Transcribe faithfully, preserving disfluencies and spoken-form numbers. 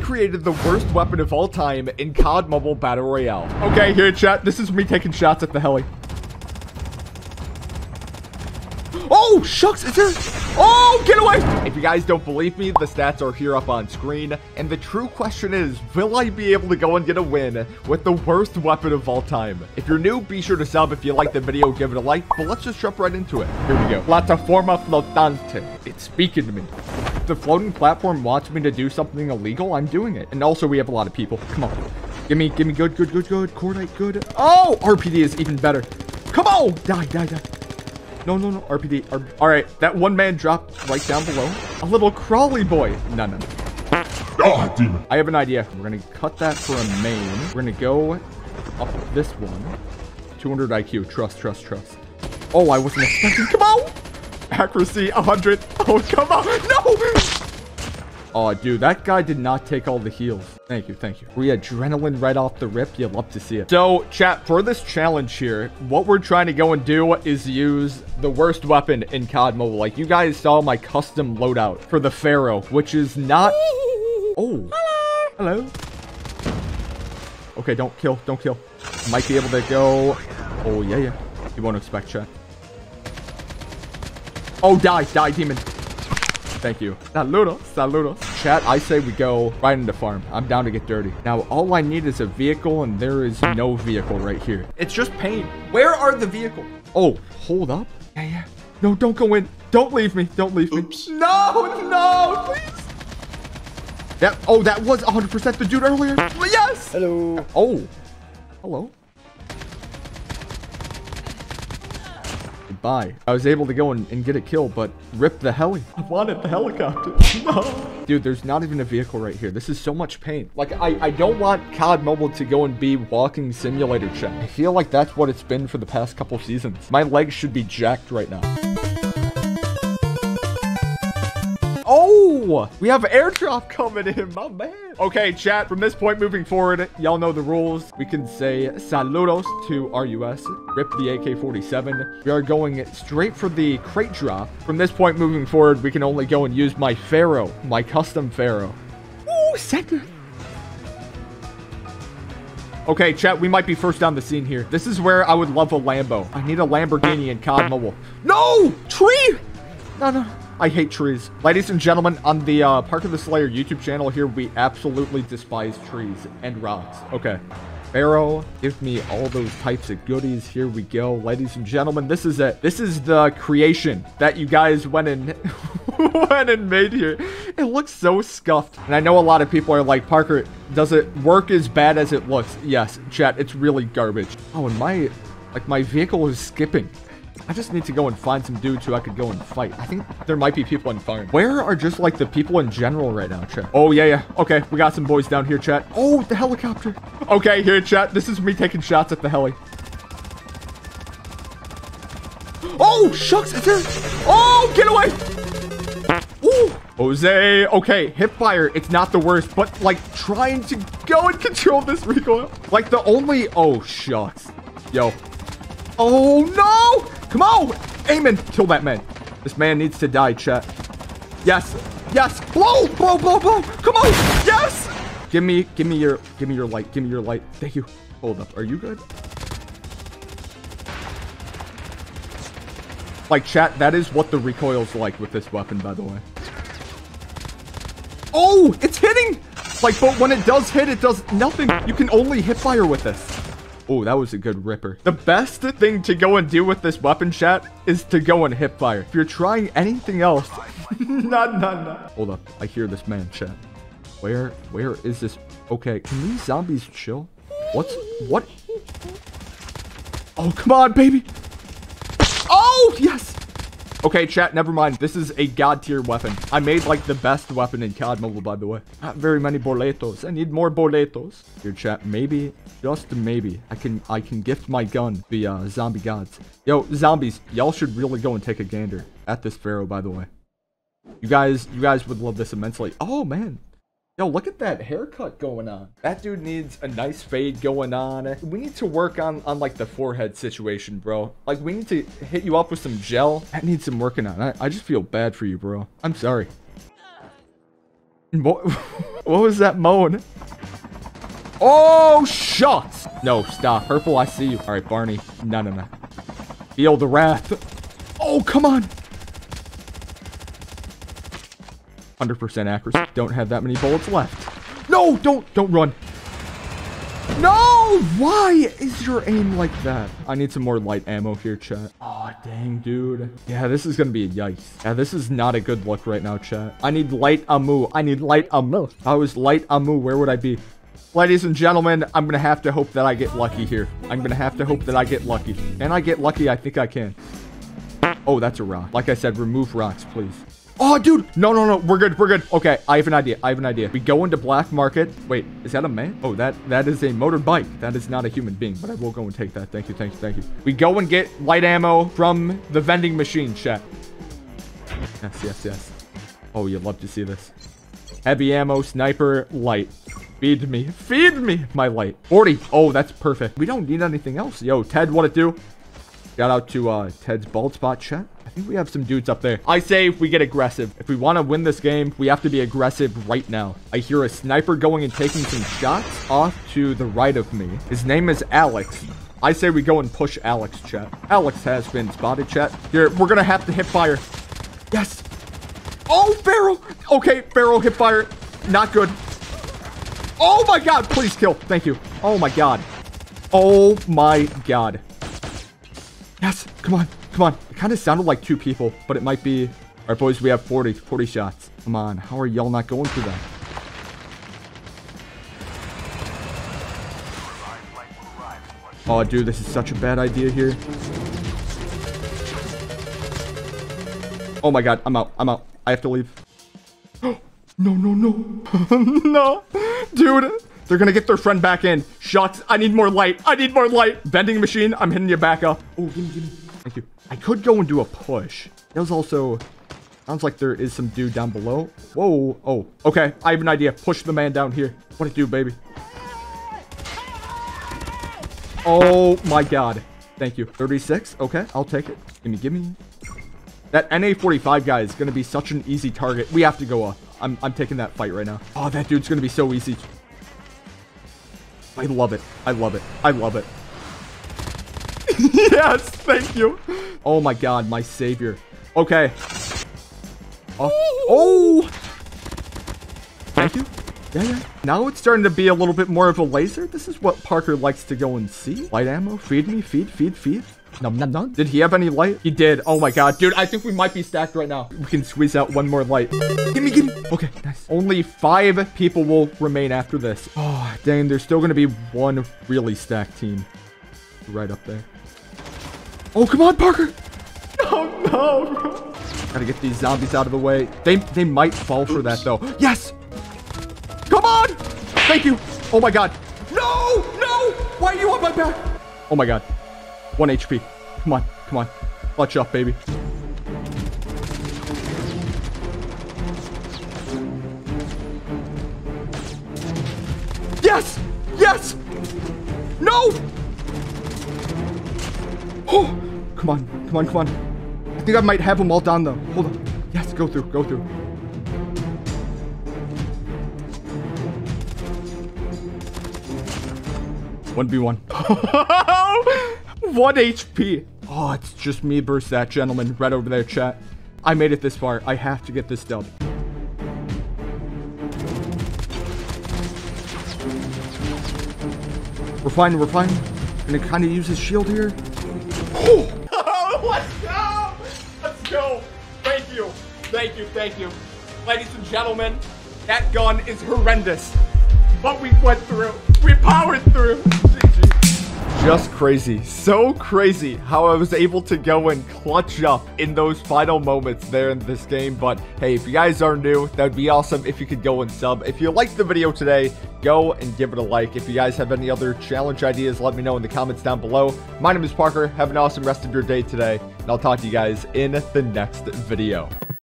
created the worst weapon of all time in C O D Mobile Battle Royale. Okay, here, chat. This is me taking shots at the heli. Oh, shucks. It's a... Oh, get away. If you guys don't believe me, the stats are here up on screen. And the true question is, will I be able to go and get a win with the worst weapon of all time? If you're new, be sure to sub. If you like the video, give it a like. But let's just jump right into it. Here we go. Plataforma flotante. It's speaking to me. If the floating platform wants me to do something illegal, I'm doing it. And also, we have a lot of people. Come on. Give me, give me good, good, good, good. Cordite, good. Oh, R P D is even better. Come on. Die, die, die. No, no, no, R P D, R P D. All right, that one man dropped right down below. A little crawly boy. No, no, no. Oh, demon. I have an idea. We're going to cut that for a main. We're going to go up this one. two hundred I Q. Trust, trust, trust. Oh, I wasn't expecting. Come on. Accuracy, one hundred. Oh, come on. No. Oh, dude, that guy did not take all the heals. Thank you, thank you. We adrenaline right off the rip. You'd love to see it. So, chat, for this challenge here, what we're trying to go and do is use the worst weapon in C O D Mobile. Like, you guys saw my custom loadout for the Pharaoh, which is not... Oh. Hello. Hello. Okay, don't kill. Don't kill. Might be able to go... Oh, yeah, yeah. You won't expect, chat. Oh, die. Die, demon. Thank you. Saludos. Saludos. Chat, I say we go right into farm. I'm down to get dirty. Now, all I need is a vehicle, and there is no vehicle right here. It's just pain. Where are the vehicles? Oh, hold up. Yeah, yeah. No, don't go in. Don't leave me. Don't leave me. Oops. No, no, please. That, oh, that was one hundred percent the dude earlier. Yes. Hello. Oh, hello. Goodbye. I was able to go and, and get a kill, but rip the heli. I wanted the helicopter. No. Dude, there's not even a vehicle right here. This is so much pain. Like, I, I don't want C O D Mobile to go and be walking simulator chat. I feel like that's what it's been for the past couple seasons. My legs should be jacked right now. Oh, we have airdrop coming in, my man. Okay, chat, from this point moving forward, y'all know the rules. We can say saludos to R U S, rip the A K forty-seven. We are going straight for the crate drop. From this point moving forward, we can only go and use my Pharaoh, my custom Pharaoh. Ooh, second. Okay, chat, we might be first on the scene here. This is where I would love a Lambo. I need a Lamborghini in C O D Mobile. No, tree. No, no. I hate trees. Ladies and gentlemen, on the uh, Parker the Slayer YouTube channel here, we absolutely despise trees and rocks. Okay. Pharaoh, give me all those types of goodies. Here we go. Ladies and gentlemen, this is it. This is the creation that you guys went and, went and made here. It looks so scuffed. And I know a lot of people are like, Parker, does it work as bad as it looks? Yes, chat, it's really garbage. Oh, and my, like, my vehicle is skipping. I just need to go and find some dudes who I could go and fight. I think there might be people in farm. Where are just like the people in general right now, chat? Oh, yeah, yeah. Okay, we got some boys down here, chat. Oh, the helicopter. Okay, here, chat. This is me taking shots at the heli. Oh, shucks. It's a... Oh, get away. Ooh. Jose. Okay, hipfire. It's not the worst, but like trying to go and control this recoil. Like the only... Oh, shucks. Yo. Oh, no. Come on! Aim and kill that man. This man needs to die, chat. Yes. Yes. Blow! Blow! Blow! Blow! Come on! Yes! Give me, give me your, give me your light. Give me your light. Thank you. Hold up. Are you good? Like, chat, that is what the recoil's like with this weapon, by the way. Oh! It's hitting! Like, but when it does hit, it does nothing. You can only hit fire with this. Oh, that was a good ripper. The best thing to go and do with this weapon, chat, is to go and hip fire. If you're trying anything else, nah, nah, nah. Hold up, I hear this man, chat. Where, where is this? Okay, can these zombies chill? What's, what? Oh, come on, baby. Oh, yes. Okay, chat, never mind. This is a god tier weapon. I made like the best weapon in C O D Mobile, by the way. Not very many boletos. I need more boletos. Here, chat, maybe, just maybe, I can I can gift my gun via uh, zombie gods. Yo, zombies, y'all should really go and take a gander at this Pharaoh, by the way. You guys, you guys would love this immensely. Oh, man. Yo, look at that haircut going on. That dude needs a nice fade going on. We need to work on, on like, the forehead situation, bro. Like, we need to hit you up with some gel. That needs some working on. I, I just feel bad for you, bro. I'm sorry. What, what was that moan? Oh, shots. No, stop. Purple, I see you. All right, Barney. No, no, no. Feel the wrath. Oh, come on. one hundred percent accuracy. Don't have that many bullets left. No, don't, don't run. No, why is your aim like that? I need some more light ammo here, chat. Oh, dang, dude. Yeah, this is gonna be a yikes. Yeah, this is not a good look right now, chat. I need light ammo. I need light ammo. If I was light ammo, where would I be? Ladies and gentlemen, I'm gonna have to hope that I get lucky here. I'm gonna have to hope that I get lucky. Can I get lucky? I think I can. Oh, that's a rock. Like I said, remove rocks, please. Oh, dude. No, no, no. We're good. We're good. Okay. I have an idea. I have an idea. We go into black market. Wait, is that a man? Oh, that that is a motorbike. That is not a human being, but I will go and take that. Thank you. Thank you. Thank you. We go and get light ammo from the vending machine, chat. Yes, yes, yes. Oh, you'd love to see this. Heavy ammo, sniper, light. Feed me. Feed me my light. forty. Oh, that's perfect. We don't need anything else. Yo, Ted, what it do? Shout out to uh, Ted's bald spot, chat. I think we have some dudes up there. I say we get aggressive. If we want to win this game, we have to be aggressive right now. I hear a sniper going and taking some shots off to the right of me. His name is Alex. I say we go and push Alex, chat. Alex has been spotted, chat. Here, we're going to have to hit fire. Yes. Oh, Pharaoh. Okay, Pharaoh hit fire. Not good. Oh, my God. Please kill. Thank you. Oh, my God. Oh, my God. Yes. Come on. Come on. It kind of sounded like two people, but it might be... All right, boys, we have forty, forty shots. Come on. How are y'all not going through that? Oh, dude, this is such a bad idea here. Oh, my God. I'm out. I'm out. I have to leave. No, no, no. No. Dude, they're going to get their friend back in. Shots. I need more light. I need more light. Vending machine. I'm hitting you back up. Oh, give me, give me. Thank you. I could go and do a push. That was also... Sounds like there is some dude down below. Whoa. Oh, okay. I have an idea. Push the man down here. What it do, baby? Oh, my God. Thank you. thirty-six. Okay, I'll take it. Give me, give me. That N A forty-five guy is going to be such an easy target. We have to go up. I'm, I'm taking that fight right now. Oh, that dude's going to be so easy. I love it. I love it. I love it. Yes, thank you. Oh, my God, my savior. Okay. Oh, oh. Thank you. Yeah, yeah. Now it's starting to be a little bit more of a laser. This is what Parker likes to go and see. Light ammo. Feed me. Feed, feed, feed. Nom, nom, nom. Did he have any light? He did. Oh, my God. Dude, I think we might be stacked right now. We can squeeze out one more light. Give me, give me. Okay, nice. Only five people will remain after this. Oh, dang. There's still going to be one really stacked team right up there. Oh, come on, Parker. Oh, no. Gotta get these zombies out of the way. They they might fall for that, though. Yes. Come on. Thank you. Oh, my God. No, no. Why are you on my back? Oh, my God. One H P. Come on. Come on. Clutch up, baby. Yes. Yes. No. Oh, come on, come on, come on. I think I might have them all down, though. Hold on. Yes, go through, go through. one v one. One H P. Oh, it's just me versus that gentleman right over there, chat. I made it this far. I have to get this dub. We're fine, we're fine. And it kind of uses shield here. Oh, let's go! Let's go! Thank you, thank you, thank you. Ladies and gentlemen, that gun is horrendous. But we went through, we powered through. Just crazy, so crazy how I was able to go and clutch up in those final moments there in this game. But hey, if you guys are new, that would be awesome if you could go and sub. If you liked the video today, go and give it a like. If you guys have any other challenge ideas, let me know in the comments down below. My name is Parker. Have an awesome rest of your day today, and I'll talk to you guys in the next video.